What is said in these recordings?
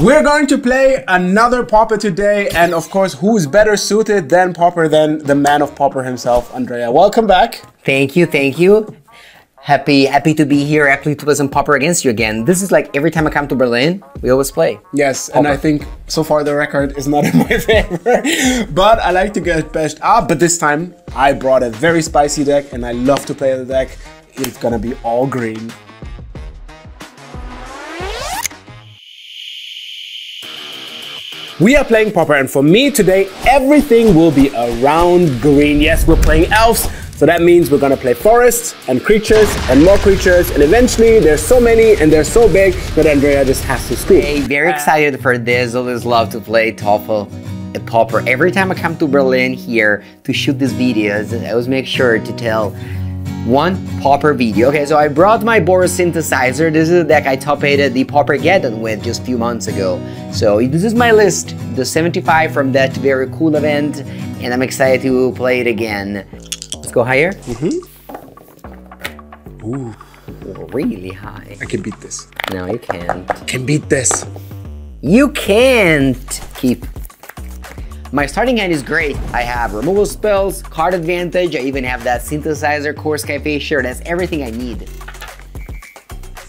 We're going to play another Pauper today, and of course, who's better suited than Pauper than the man of Pauper himself, Andrea. Welcome back. Thank you, thank you. Happy to be here, happy to play some Pauper against you again. This is like every time I come to Berlin, we always play. Yes, Pauper. And I think so far the record is not in my favor, but I like to get bashed up. But this time I brought a very spicy deck and I love to play the deck. It's gonna be all green. We are playing Pauper, and for me today, everything will be around green. Yes, we're playing elves. So that means we're gonna play forests and creatures and more creatures, and eventually there's so many and they're so big that Andrea just has to scoop. Hey, very excited for this. Always love to play Pauper. Every time I come to Berlin here to shoot these videos, I always make sure to tell one Pauper video. Okay, so I brought my Boros synthesizer. This is the deck I top aided the Paupergeddon with just a few months ago. So this is my list, the 75 from that very cool event, and I'm excited to play it again. Let's go higher. Mm-hmm. Ooh. Really high. I can beat this. No, you can't. I can beat this. You can't keep. My starting hand is great. I have removal spells, card advantage, I even have that synthesizer, Kor Skyfisher. That's everything I need.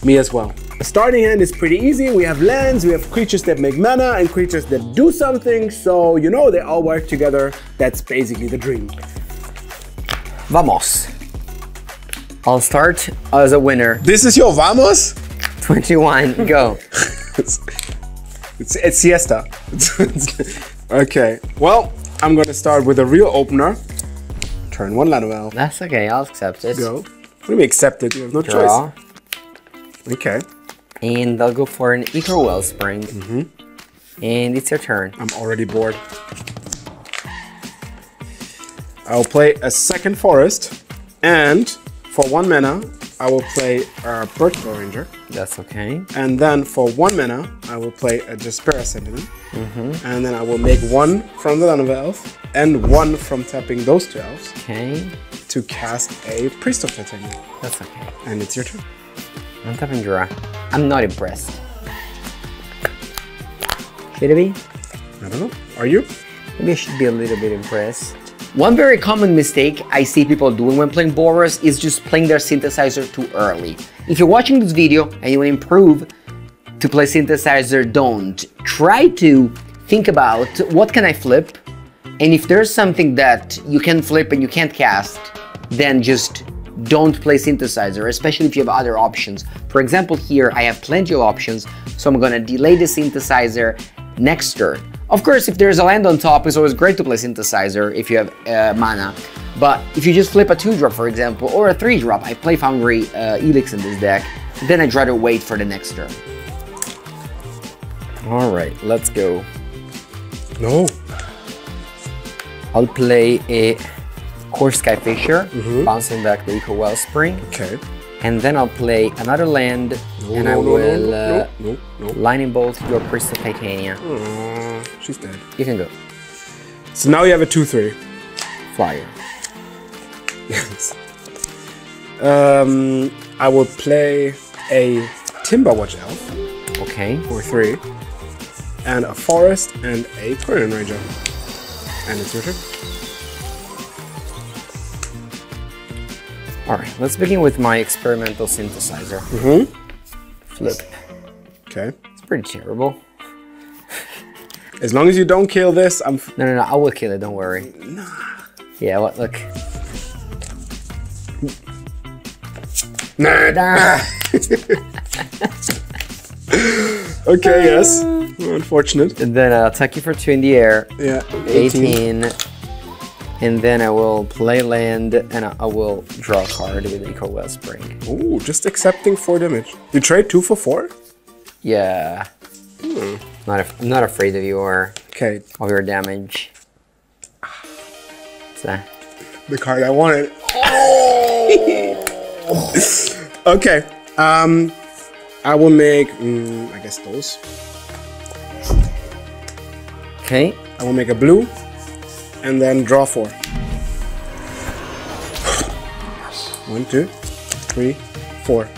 Me as well. The starting hand is pretty easy. We have lands, we have creatures that make mana, and creatures that do something. So, you know, they all work together. That's basically the dream. Vamos. I'll start as a winner. This is your vamos? 21, go. it's siesta. Okay, well, I'm gonna start with a real opener. Turn one land of elf. That's okay, I'll accept it. Go. What do you accept it? You have no Draw. Choice. Okay. And they'll go for an Eco Wellspring. Mm-hmm. And it's your turn. I'm already bored. I'll play a second forest, and for one mana, I will play a Birch Ranger. That's okay. And then for one mana, I will play a Despair Sentinel. Mm-hmm. And then I will make one from the land of elf and one from tapping those two elves. Okay. To cast a Priest of Titanium. That's okay. And it's your turn. I'm tapping draw. I'm not impressed. Should I be? I don't know. Are you? Maybe I should be a little bit impressed. One very common mistake I see people doing when playing Boros is just playing their synthesizer too early. If you're watching this video and you want to improve to play synthesizer, don't. Try to think about what can I flip, and if there's something that you can flip and you can't cast, then just don't play synthesizer, especially if you have other options. For example, here I have plenty of options, so I'm gonna delay the synthesizer next turn. Of course, if there's a land on top, it's always great to play synthesizer if you have mana. But if you just flip a 2-drop, for example, or a 3-drop, I play Foundry Elix in this deck, then I try to wait for the next turn. All right, let's go. No. I'll play a Kor Skyfisher, mm-hmm. bouncing back the Eco Wellspring. Okay. And then I'll play another land, and I will lightning bolt your Crystal Titania. Oh, she's dead. You can go. So now you have a 2-3. Flyer. Yes. I will play a Timberwatch Elf. Okay. For 3. And a forest and a Quirion Ranger. And it's your turn. All right, let's begin with my experimental synthesizer. Mm-hmm. Flip. Okay. It's pretty terrible. As long as you don't kill this, I'm... No, I will kill it, don't worry. No. Yeah, what, look. Nah. Okay, yes. Unfortunate. And then I'll attack you for 2 in the air. Yeah, 18. And then I will play land, and I will draw a card with Eco Wellspring. Ooh, just accepting 4 damage. You trade 2 for 4? Yeah. Hmm. I'm not afraid of your damage. What's that? The card I wanted. Oh! Okay. I will make. I guess those. Okay. I will make a blue. And then draw 4. 1, 2, 3, 4.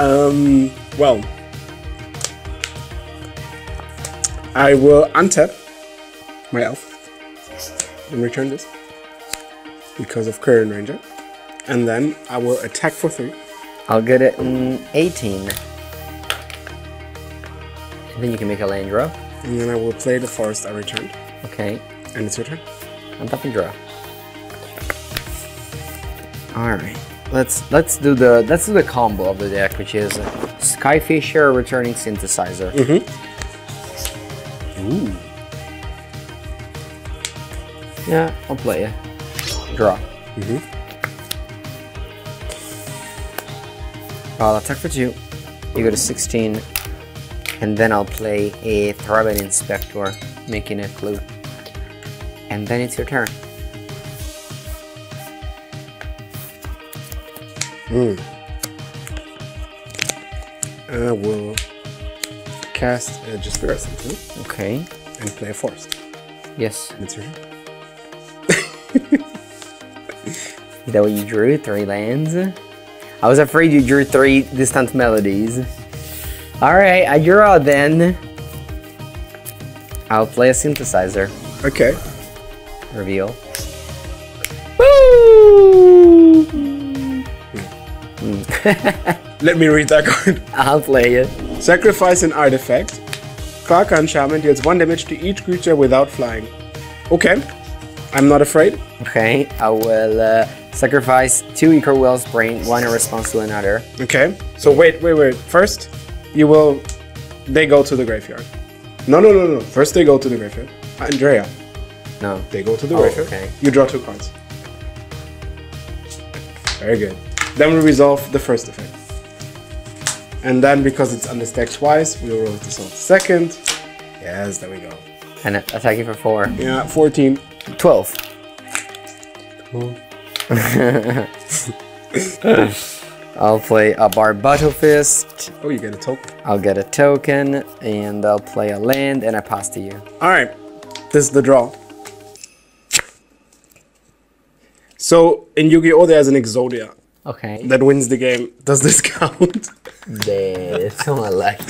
Well, I will untap my elf and return this because of Quirion Ranger, and then I will attack for 3. I'll get it in 18. And then you can make a land draw. And then I will play the forest I returned. Okay. And it's your turn. Untap and draw. All right. Let's do the combo of the deck, which is Skyfisher returning synthesizer. Mm-hmm. Ooh. Yeah, I'll play it. Draw. Mm-hmm. I'll attack for 2. You go to 16, and then I'll play a Thraben Inspector, making a clue. And then it's your turn. Mm. I will cast Despair Sentinel. Okay. And play a forest. Yes. And it's your turn. Is that what you drew? 3 lands? I was afraid you drew 3 distant melodies. Alright, I draw then. I'll play a synthesizer. Okay. Reveal. Let me read that card. I'll play it. Sacrifice an artifact. Clarkline Shaman deals 1 damage to each creature without flying. Okay. I'm not afraid. Okay. I will sacrifice 2 Eco Wellspring, 1 in response to another. Okay. So wait. First, you will... They go to the graveyard. No. First they go to the graveyard. Andrea. No. They go to the graveyard. Okay. You draw 2 cards. Very good. Then we resolve the first effect. And then, because it's understacked twice, we will roll this on the second. Yes, there we go. And attack you for 4. Yeah, 14. 12. Cool. I'll play a Barbed Battlefist. Oh, you get a token. I'll get a token, and I'll play a land, and I pass to you. Alright, this is the draw. So, in Yu-Gi-Oh! There's an Exodia. Okay. That wins the game. Does this count? Damn, it's so unlucky.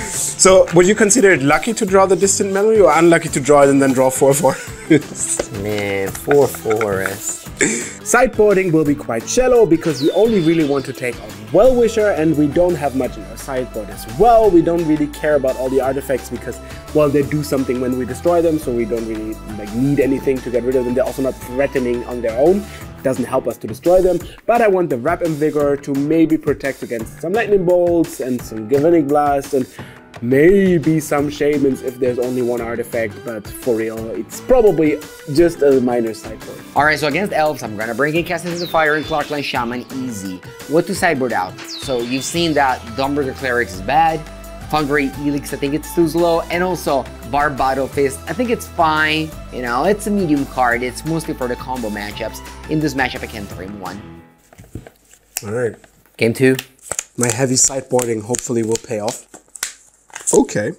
So, would you consider it lucky to draw the distant memory or unlucky to draw it and then draw 4 forests? Man, 4 forests. Sideboarding will be quite shallow because we only really want to take on Wellwisher, and we don't have much in our sideboard as well. We don't really care about all the artifacts because, well, they do something when we destroy them, so we don't really need anything to get rid of them. They're also not threatening on their own. Doesn't help us to destroy them, but I want the Wrap in Vigor to maybe protect against some lightning bolts and some Galvanic Blast and maybe some Shamans if there's only 1 artifact, but for real, it's probably just a minor sideboard. Alright, so against Elves, I'm gonna bring in Casting the Fire and Clockland Shaman easy. What to sideboard out? So you've seen that Domburger Clerics is bad, Hungry Elix, I think it's too slow, and also Barbed Battlefist, I think it's fine. You know, it's a medium card. It's mostly for the combo matchups. In this matchup, I can 3-1. All right. Game 2. My heavy sideboarding hopefully will pay off. Okay.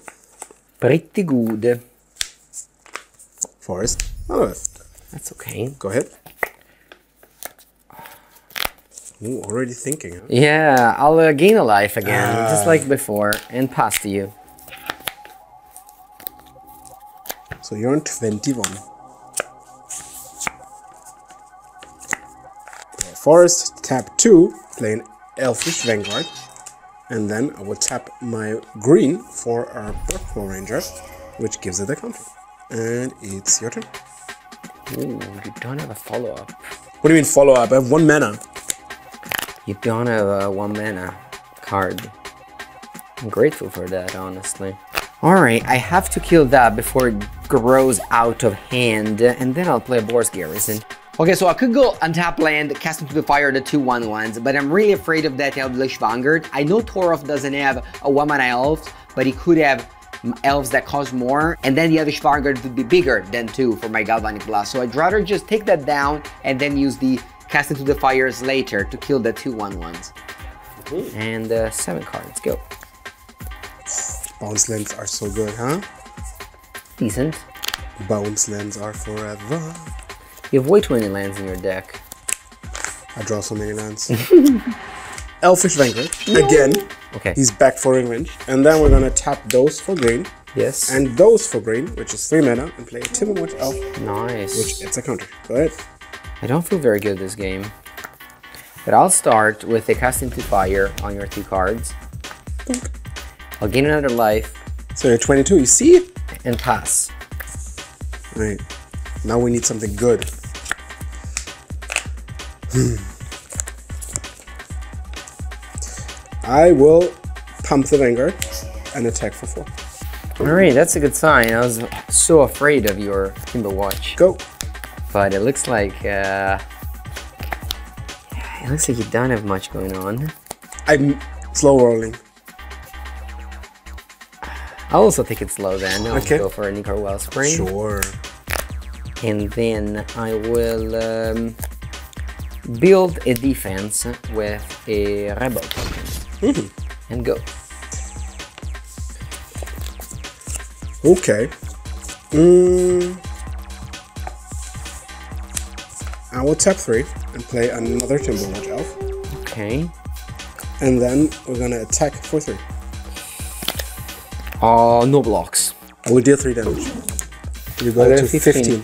Pretty good. Forest. Oh, that's okay. Go ahead. Ooh, already thinking. Huh? Yeah, I'll gain a life again, just like before, and pass to you. So you're on 21. Forest, tap 2, play an Elvish Vanguard, and then I will tap my green for our Quirion Ranger, which gives it a counter. And it's your turn. Ooh, you don't have a follow-up. What do you mean follow-up? I have 1 mana. You don't have a 1 mana card. I'm grateful for that, honestly. Alright, I have to kill that before it grows out of hand, and then I'll play Boar's Garrison. Okay, so I could go untap land, cast into the fire the 2/1/1s, but I'm really afraid of that Elvish Vanguard. I know Toroth doesn't have a 1-mana elf, but he could have elves that cost more, and then the Elvish Vanguard would be bigger than 2 for my Galvanic Blast. So I'd rather just take that down and then use the Cast into the Fires later to kill the 2/1/1s. Ooh. And 7 cards, go. Bounce lands are so good, huh? Decent. Bounce lands are forever. You have way too many lands in your deck. I draw so many lands. Elvish Vanguard again. Okay. He's back for range. And then we're going to tap those for green. Yes. And those for green, which is 3 mana, and play a Timberwatch Elf. Nice. Which it's a counter. Go ahead. I don't feel very good this game. But I'll start with a Cast into Fire on your 2 cards. Boop. I'll gain another life. So you're 22, you see? And pass. Right. Now we need something good. I will pump the Vanguard and attack for 4. Alright, that's a good sign. I was so afraid of your Timberwatch. Go. But it looks like you don't have much going on. I'm slow rolling. I'll also take it slow then. I'll go for a Nikar Wellspring. Sure. And then I will build a defense with a rebel and go. Okay. I will tap 3 and play another Timberwatch Elf. Okay. And then we're gonna attack for 3. No blocks. I will deal 3 damage. You go to 15.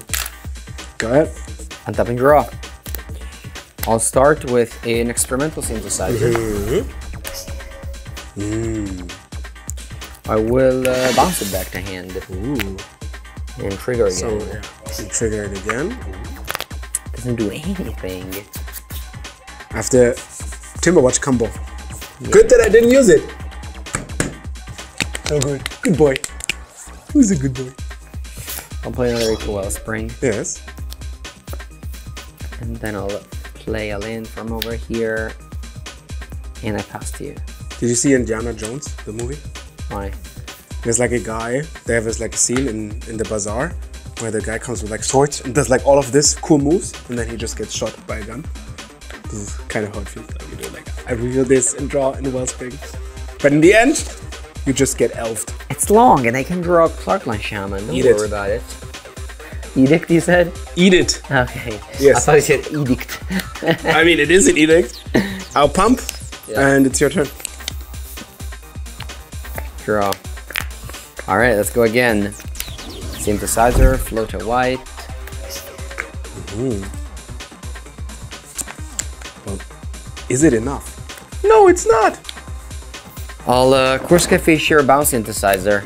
Go ahead. And tap and draw. I'll start with an experimental synthesizer. I will bounce it back to hand. Ooh. And trigger again. So, yeah. Trigger it again. Doesn't do anything. After Timberwatch combo. Yeah. Good that I didn't use it. Oh, good. Good boy. Who's a good boy? I'll play another Eco Wellspring. Yes. And then I'll play a land from over here. And I pass to you. Did you see Indiana Jones, the movie? Why? There's like a guy, they have this like a scene in the bazaar where the guy comes with like swords and does like all of this cool moves and then he just gets shot by a gun. This is kind of how it feels like. You do like, I reveal this and draw in Wellspring. But in the end, you just get elfed. It's long and I can draw Clarkline Shaman. Don't worry about it. Edict, you said? Eat it. Okay. Yes. I thought you said edict. I mean, it is an edict. I'll pump and it's your turn. Draw. All right, let's go again. Synthesizer, float a white. Ooh. Well, is it enough? No, it's not. I'll Kor Skyfisher bounce synthesizer.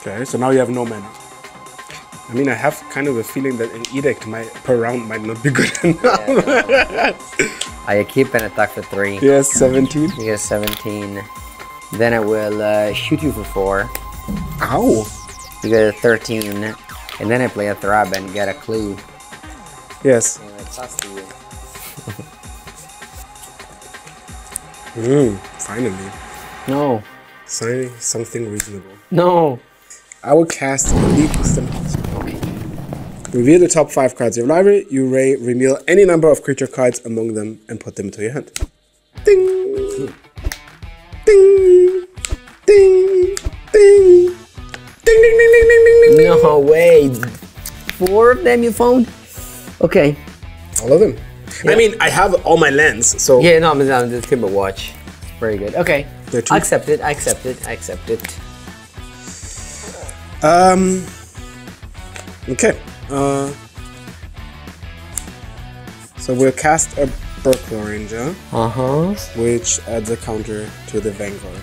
Okay, so now you have no mana. I mean, I have kind of a feeling that an edict per round might not be good enough. Yeah, no. I keep an attack for 3. Yes, 17. Yes, 17. Then I will shoot you for 4. Ow! You get a 13. And then I play a Thraben and get a clue. Yes. And I pass to you. Finally. No. Signing something reasonable. No. I will cast Deep Sympathy. Reveal the top 5 cards of your library. You reveal any number of creature cards among them and put them to your hand. Ding! Ding! Ding! Ding! Ding! Ding! Ding! Ding! Ding! Ding! No way! 4 of them you found? Okay. All of them. Yeah. I mean, I have all my lands, so... Yeah, no, I'm the Timberwatch. Very good. Okay. I accept it. I accept it. I accept it. Okay. So we'll cast a Birch Ranger, which adds a counter to the Vanguard.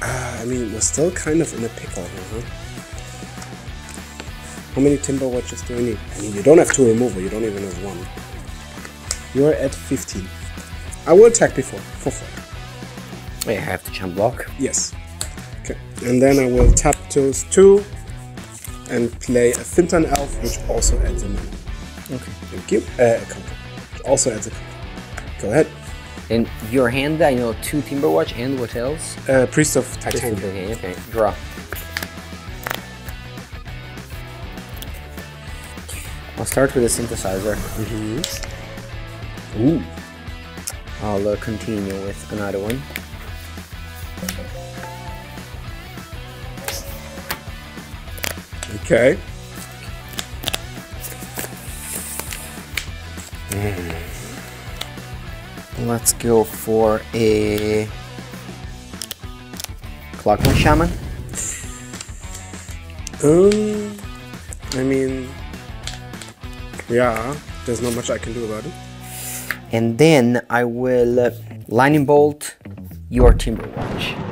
I mean, we're still kind of in a pickle here, How many Timberwatches do I need? I mean, you don't have 2 removal, you don't even have 1. You're at 15. I will attack before, for 4. Wait, I have to jump block? Yes. Okay, and then I will tap those 2. And play a Fintan Elf, which also adds a mana. Okay. Thank you. A counter. Also adds a counter. Go ahead. In your hand, I know 2 Timberwatch and what else? Priest of Titanium. Okay. Draw. I'll start with a synthesizer. Ooh. I'll continue with another one. Okay. Let's go for a Clockwork Shaman. I mean, yeah, there's not much I can do about it. And then I will Lightning Bolt your Timberwatch.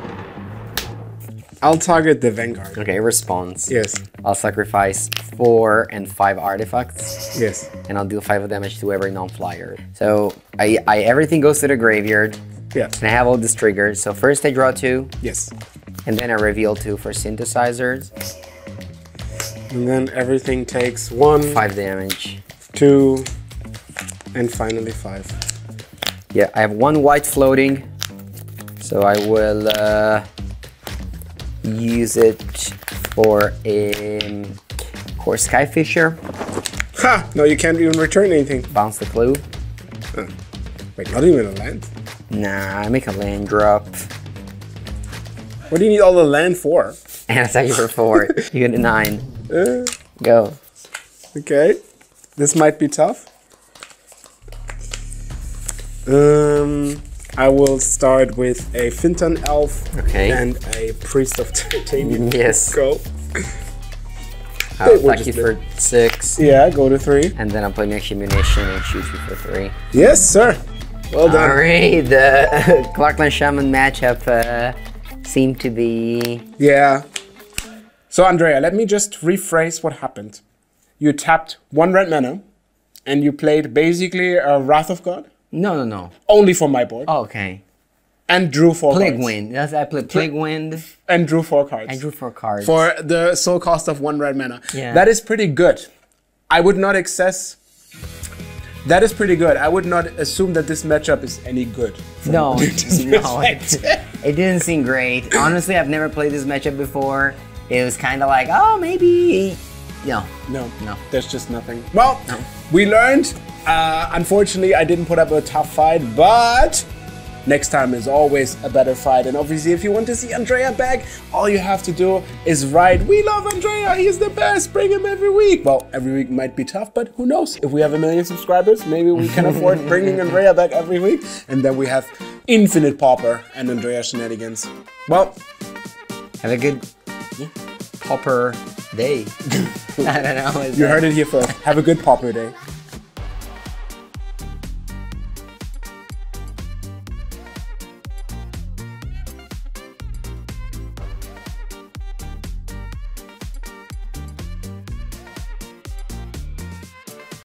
I'll target the Vanguard. Okay, response. Yes. I'll sacrifice 4 and 5 artifacts. Yes. And I'll deal 5 damage to every non-flyer. So I everything goes to the graveyard. Yeah. And I have all these triggers. So first I draw 2. Yes. And then I reveal 2 for synthesizers. And then everything takes 1, 5 damage. 2. And finally 5. Yeah, I have 1 white floating. So I will use it for a Kor Skyfisher. Ha! No, you can't even return anything. Bounce the clue. Huh. Wait, not even a land? Nah, I make a land drop. What do you need all the land for? And I take you for 4. You get a 9. Go. Okay. This might be tough. I will start with a Fintan Elf and a Priest of Titanium. Yes. Go. I'll attack you for 6. Yeah, go to 3. And then I'll put next ammunition and shoot you for 3. Yes, sir. Well done. All right, the Clarkline Shaman matchup seemed to be... Yeah. So, Andrea, let me just rephrase what happened. You tapped 1 red mana, and you played basically a Wrath of God? No, no, no. Only for my board. Oh, okay. And drew 4 Plaguewind. Cards. Plaguewind. I played Plaguewind. And drew 4 cards. I drew 4 cards. For the sole cost of 1 red mana. Yeah. That is pretty good. I would not access... That is pretty good. I would not assume that this matchup is any good. No, no. It didn't seem great. Honestly, I've never played this matchup before. It was kind of like, oh, maybe... No. No. No. There's just nothing. Well, no. We learned... unfortunately, I didn't put up a tough fight, but next time is always a better fight. And obviously, if you want to see Andrea back, all you have to do is write, "We love Andrea, he's the best, bring him every week." Well, every week might be tough, but who knows? If we have 1 million subscribers, maybe we can afford bringing Andrea back every week. And then we have infinite Pauper and Andrea shenanigans. Well, have a good Pauper day. I don't know. You heard it here first. Have a good Pauper day.